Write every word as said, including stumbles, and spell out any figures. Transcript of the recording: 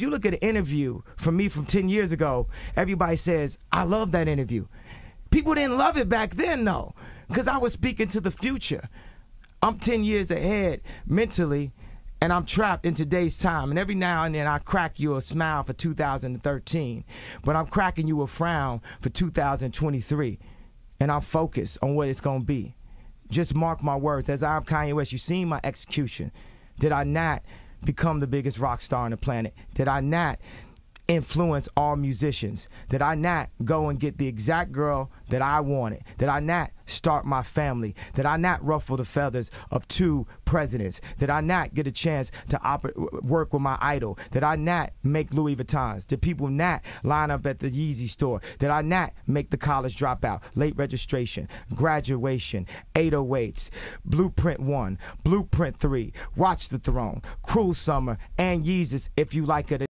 If you look at an interview from me from ten years ago, everybody says, I love that interview. People didn't love it back then, though, because I was speaking to the future. I'm ten years ahead mentally, and I'm trapped in today's time. And every now and then I crack you a smile for two thousand thirteen, but I'm cracking you a frown for two thousand twenty-three. And I'm focused on what it's going to be. Just mark my words. As I'm Kanye West, you've seen my execution. Did I not become the biggest rock star on the planet? Did I not influence all musicians? Did I not go and get the exact girl that I wanted? Did I not start my family? Did I not ruffle the feathers of two presidents? Did I not get a chance to op work with my idol? Did I not make Louis Vuittons? Did people not line up at the Yeezy store? Did I not make The College Dropout, Late Registration, Graduation, eight oh eights, Blueprint one, Blueprint three, Watch the Throne, Cruel Summer, and Yeezus, If You Like It?